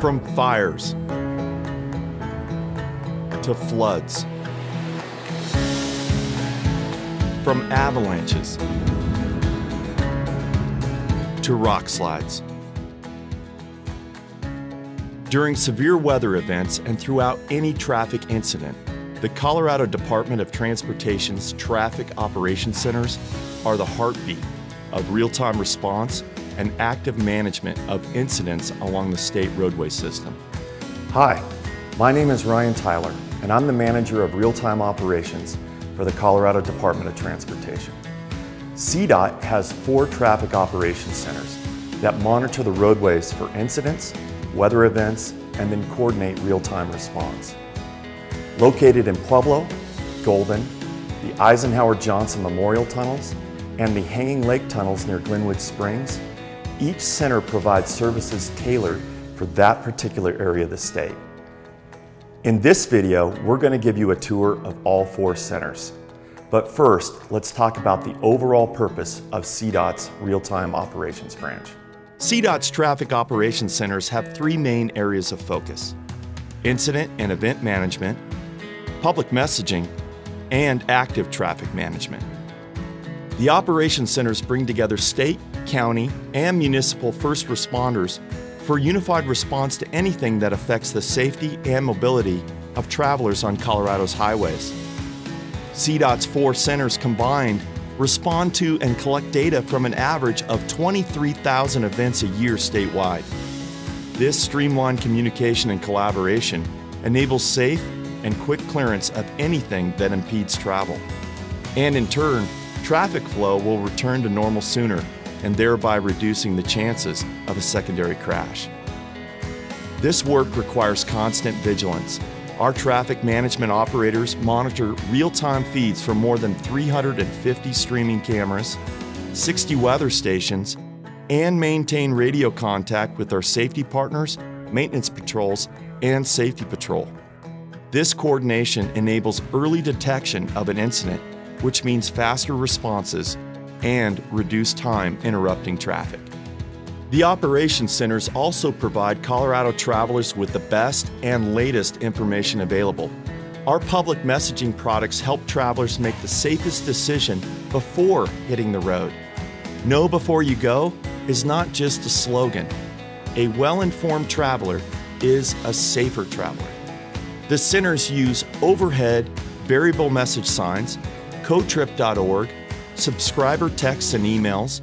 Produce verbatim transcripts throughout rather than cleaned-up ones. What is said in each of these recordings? From fires to floods, from avalanches to rock slides. During severe weather events and throughout any traffic incident, the Colorado Department of Transportation's Traffic Operations Centers are the heartbeat of real-time response and active management of incidents along the state roadway system. Hi, my name is Ryan Tyler, and I'm the manager of real-time operations for the Colorado Department of Transportation. C DOT has four traffic operations centers that monitor the roadways for incidents, weather events, and then coordinate real-time response. Located in Pueblo, Golden, the Eisenhower-Johnson Memorial Tunnels, and the Hanging Lake Tunnels near Glenwood Springs, each center provides services tailored for that particular area of the state. In this video, we're going to give you a tour of all four centers. But first, let's talk about the overall purpose of C DOT's Real-Time Operations Branch. C DOT's Traffic Operations Centers have three main areas of focus: incident and event management, public messaging, and active traffic management. The operations centers bring together state, county, and municipal first responders for unified response to anything that affects the safety and mobility of travelers on Colorado's highways. C DOT's four centers combined respond to and collect data from an average of twenty-three thousand events a year statewide. This streamlined communication and collaboration enables safe and quick clearance of anything that impedes travel. And in turn, traffic flow will return to normal sooner, and thereby reducing the chances of a secondary crash. This work requires constant vigilance. Our traffic management operators monitor real-time feeds from more than three hundred fifty streaming cameras, sixty weather stations, and maintain radio contact with our safety partners, maintenance patrols, and safety patrol. This coordination enables early detection of an incident, which means faster responses and reduce time interrupting traffic. The operations centers also provide Colorado travelers with the best and latest information available. Our public messaging products help travelers make the safest decision before hitting the road. Know before you go is not just a slogan. A well-informed traveler is a safer traveler. The centers use overhead variable message signs, co trip dot org, subscriber texts and emails,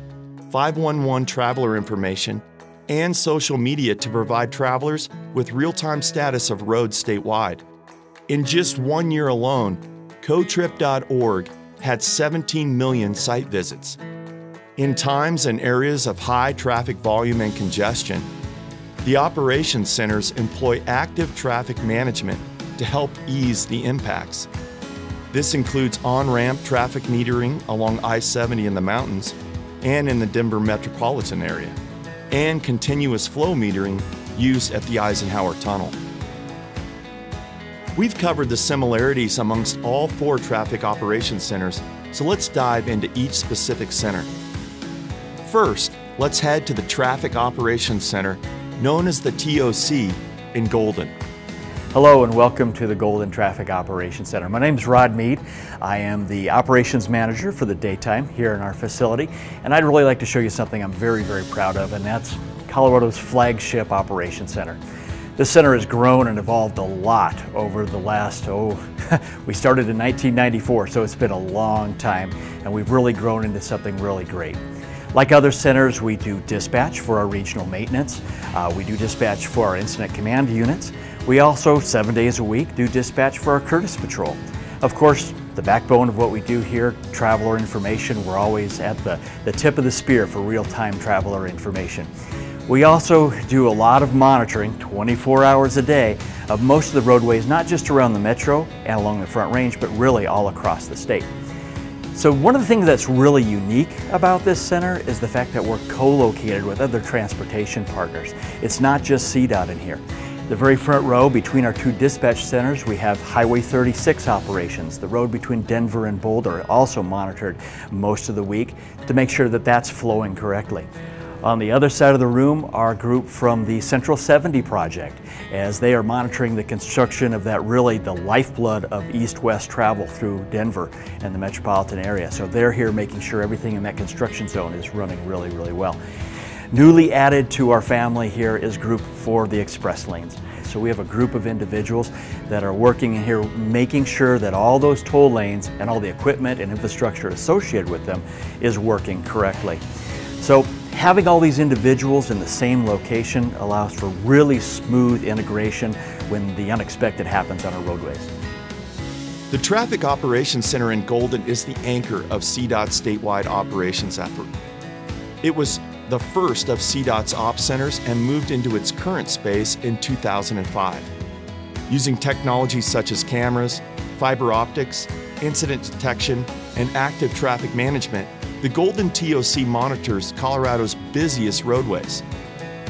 five one one traveler information, and social media to provide travelers with real-time status of roads statewide. In just one year alone, co trip dot org had seventeen million site visits. In times and areas of high traffic volume and congestion, the operations centers employ active traffic management to help ease the impacts. This includes on-ramp traffic metering along I seventy in the mountains and in the Denver metropolitan area, and continuous flow metering used at the Eisenhower Tunnel. We've covered the similarities amongst all four traffic operations centers, so let's dive into each specific center. First, let's head to the Traffic Operations Center, known as the T O C, in Golden. Hello and welcome to the Golden Traffic Operations Center. My name is Rod Mead. I am the operations manager for the daytime here in our facility, and I'd really like to show you something I'm very, very proud of, and that's Colorado's flagship operations center. This center has grown and evolved a lot over the last, oh, we started in nineteen ninety-four, so it's been a long time, and we've really grown into something really great. Like other centers, we do dispatch for our regional maintenance. Uh, we do dispatch for our incident command units. We also, seven days a week, do dispatch for our Curtis Patrol. Of course, the backbone of what we do here, traveler information, we're always at the, the tip of the spear for real-time traveler information. We also do a lot of monitoring, twenty-four hours a day, of most of the roadways, not just around the metro and along the Front Range, but really all across the state. So one of the things that's really unique about this center is the fact that we're co-located with other transportation partners. It's not just C DOT in here. The very front row between our two dispatch centers, we have Highway thirty-six operations. The road between Denver and Boulder, also monitored most of the week to make sure that that's flowing correctly. On the other side of the room are a group from the Central seventy project, as they are monitoring the construction of that, really the lifeblood of east-west travel through Denver and the metropolitan area. So they're here making sure everything in that construction zone is running really, really well. Newly added to our family here is Group four, the Express Lanes. So we have a group of individuals that are working in here making sure that all those toll lanes and all the equipment and infrastructure associated with them is working correctly. So having all these individuals in the same location allows for really smooth integration when the unexpected happens on our roadways. The Traffic Operations Center in Golden is the anchor of C DOT's statewide operations effort. It was the first of C DOT's ops centers and moved into its current space in two thousand five. Using technologies such as cameras, fiber optics, incident detection, and active traffic management, the Golden T O C monitors Colorado's busiest roadways.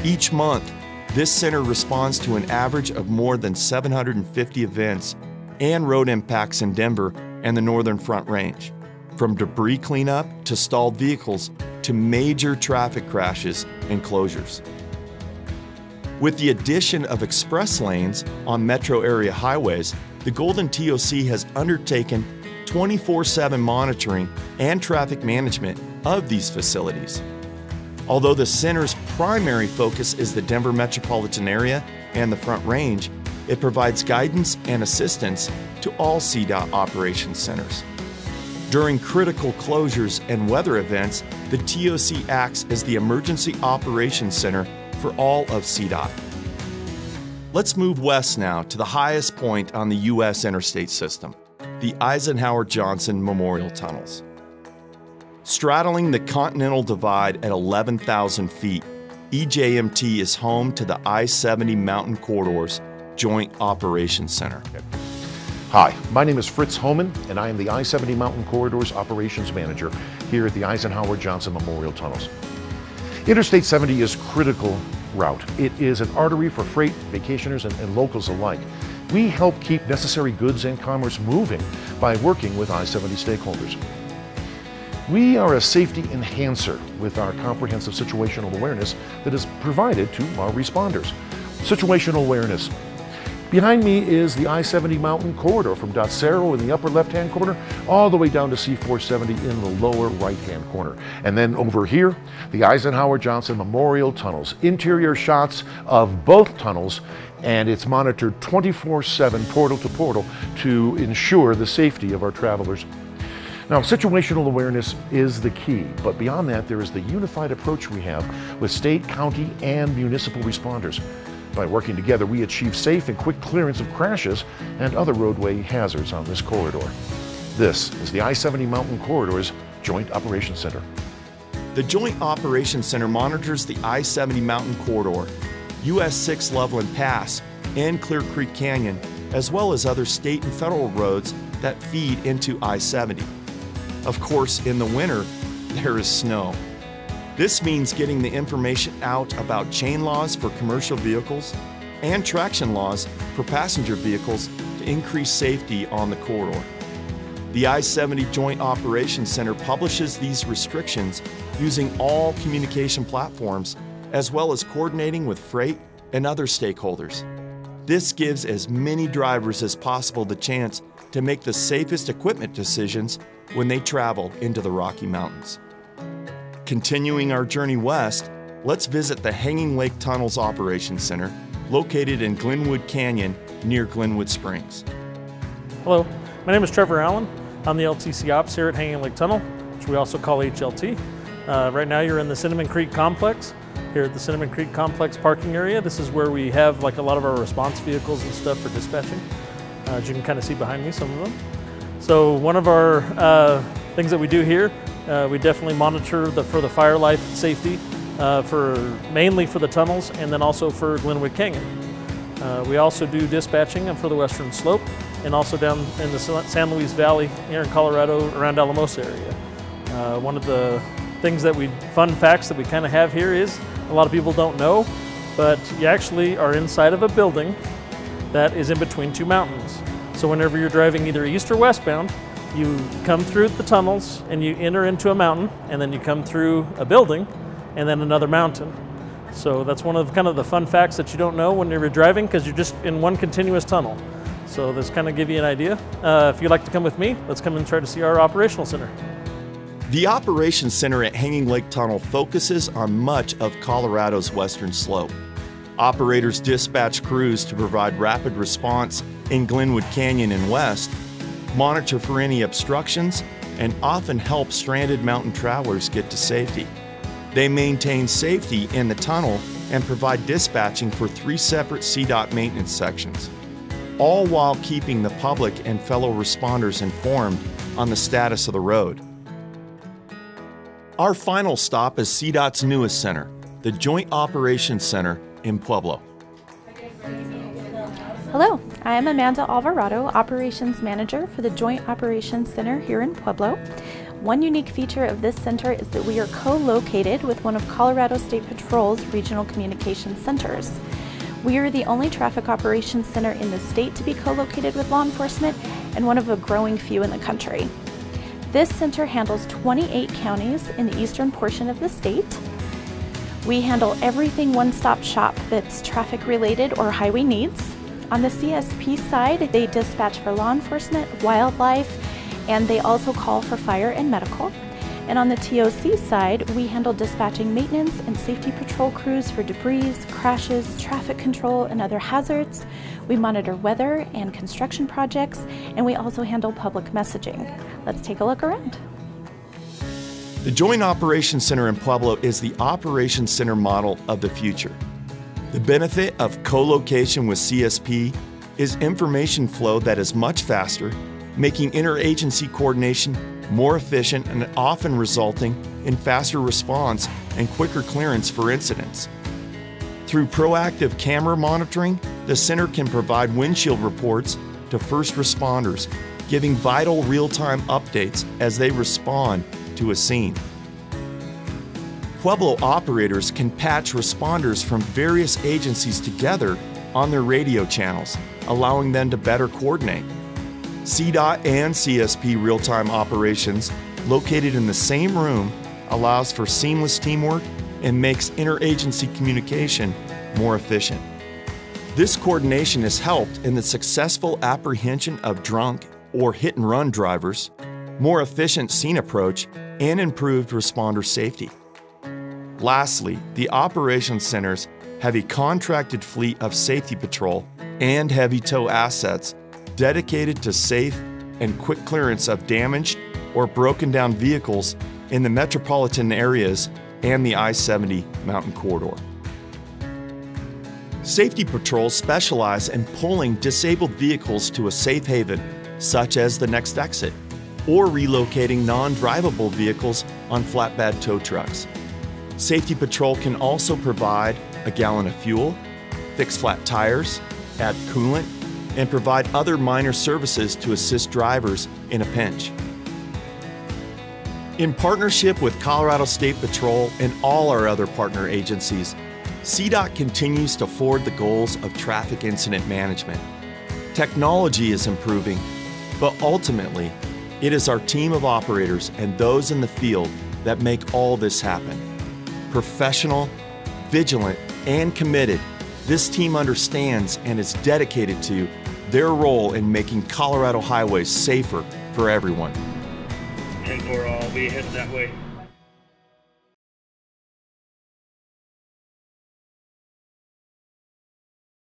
Each month, this center responds to an average of more than seven hundred fifty events and road impacts in Denver and the Northern Front Range, from debris cleanup to stalled vehicles to major traffic crashes and closures. With the addition of express lanes on metro area highways, the Golden T O C has undertaken twenty-four seven monitoring and traffic management of these facilities. Although the center's primary focus is the Denver metropolitan area and the Front Range, it provides guidance and assistance to all C DOT operations centers. During critical closures and weather events, the T O C acts as the Emergency Operations Center for all of C DOT. Let's move west now to the highest point on the U S interstate system, the Eisenhower-Johnson Memorial Tunnels. Straddling the Continental Divide at eleven thousand feet, E J M T is home to the I seventy Mountain Corridors Joint Operations Center. Hi, my name is Fritz Holman, and I am the I seventy Mountain Corridors Operations Manager here at the Eisenhower-Johnson Memorial Tunnels. Interstate seventy is a critical route. It is an artery for freight, vacationers, and, and locals alike. We help keep necessary goods and commerce moving by working with I seventy stakeholders. We are a safety enhancer with our comprehensive situational awareness that is provided to our responders. Situational awareness. Behind me is the I seventy Mountain Corridor from Dotsero in the upper left-hand corner all the way down to C four seventy in the lower right-hand corner. And then over here, the Eisenhower-Johnson Memorial Tunnels. Interior shots of both tunnels, and it's monitored twenty-four seven portal to portal to ensure the safety of our travelers. Now, situational awareness is the key, but beyond that, there is the unified approach we have with state, county, and municipal responders. By working together, we achieve safe and quick clearance of crashes and other roadway hazards on this corridor. This is the I seventy Mountain Corridors Joint Operations Center. The Joint Operations Center monitors the I seventy Mountain Corridor, U S six Loveland Pass, and Clear Creek Canyon, as well as other state and federal roads that feed into I seventy. Of course, in the winter, there is snow. This means getting the information out about chain laws for commercial vehicles and traction laws for passenger vehicles to increase safety on the corridor. The I seventy Joint Operations Center publishes these restrictions using all communication platforms as well as coordinating with freight and other stakeholders. This gives as many drivers as possible the chance to make the safest equipment decisions when they travel into the Rocky Mountains. Continuing our journey west, let's visit the Hanging Lake Tunnels Operations Center, located in Glenwood Canyon near Glenwood Springs. Hello, my name is Trevor Allen. I'm the L T C Ops here at Hanging Lake Tunnel, which we also call H L T. Uh, right now you're in the Cinnamon Creek Complex, here at the Cinnamon Creek Complex parking area. This is where we have like a lot of our response vehicles and stuff for dispatching. Uh, as you can kind of see behind me, some of them. So one of our uh, things that we do here, Uh, we definitely monitor the, for the fire life safety, uh, for mainly for the tunnels and then also for Glenwood Canyon. Uh, we also do dispatching for the western slope and also down in the San Luis Valley here in Colorado around Alamosa area. Uh, one of the things that we, fun facts that we kind of have here is a lot of people don't know, but you actually are inside of a building that is in between two mountains. So whenever you're driving either east or westbound, you come through the tunnels and you enter into a mountain, and then you come through a building and then another mountain. So that's one of the, kind of the fun facts that you don't know when you're driving, because you're just in one continuous tunnel. So this kind of give you an idea. Uh, if you'd like to come with me, let's come and try to see our operational center. The operations center at Hanging Lake Tunnel focuses on much of Colorado's western slope. Operators dispatch crews to provide rapid response in Glenwood Canyon and west, monitor for any obstructions, and often help stranded mountain travelers get to safety. They maintain safety in the tunnel and provide dispatching for three separate C DOT maintenance sections, all while keeping the public and fellow responders informed on the status of the road. Our final stop is C DOT's newest center, the Joint Operations Center in Pueblo. Hello, I am Amanda Alvarado, Operations Manager for the Joint Operations Center here in Pueblo. One unique feature of this center is that we are co-located with one of Colorado State Patrol's regional communications centers. We are the only traffic operations center in the state to be co-located with law enforcement, and one of a growing few in the country. This center handles twenty-eight counties in the eastern portion of the state. We handle everything one-stop shop that's traffic related or highway needs. On the C S P side, they dispatch for law enforcement, wildlife, and they also call for fire and medical. And on the T O C side, we handle dispatching maintenance and safety patrol crews for debris, crashes, traffic control, and other hazards. We monitor weather and construction projects, and we also handle public messaging. Let's take a look around. The Joint Operations Center in Pueblo is the operations center model of the future. The benefit of co-location with C S P is information flow that is much faster, making interagency coordination more efficient and often resulting in faster response and quicker clearance for incidents. Through proactive camera monitoring, the center can provide windshield reports to first responders, giving vital real-time updates as they respond to a scene. Pueblo operators can patch responders from various agencies together on their radio channels, allowing them to better coordinate. C DOT and C S P real-time operations located in the same room allows for seamless teamwork and makes interagency communication more efficient. This coordination has helped in the successful apprehension of drunk or hit-and-run drivers, more efficient scene approach, and improved responder safety. Lastly, the operations centers have a contracted fleet of safety patrol and heavy tow assets dedicated to safe and quick clearance of damaged or broken down vehicles in the metropolitan areas and the I seventy Mountain Corridor. Safety patrols specialize in pulling disabled vehicles to a safe haven, such as the next exit, or relocating non-drivable vehicles on flatbed tow trucks. Safety patrol can also provide a gallon of fuel, fix flat tires, add coolant, and provide other minor services to assist drivers in a pinch. In partnership with Colorado State Patrol and all our other partner agencies, C DOT continues to forward the goals of traffic incident management. Technology is improving, but ultimately, it is our team of operators and those in the field that make all this happen. Professional, vigilant, and committed, this team understands and is dedicated to their role in making Colorado highways safer for everyone. ten four all, we headed that way.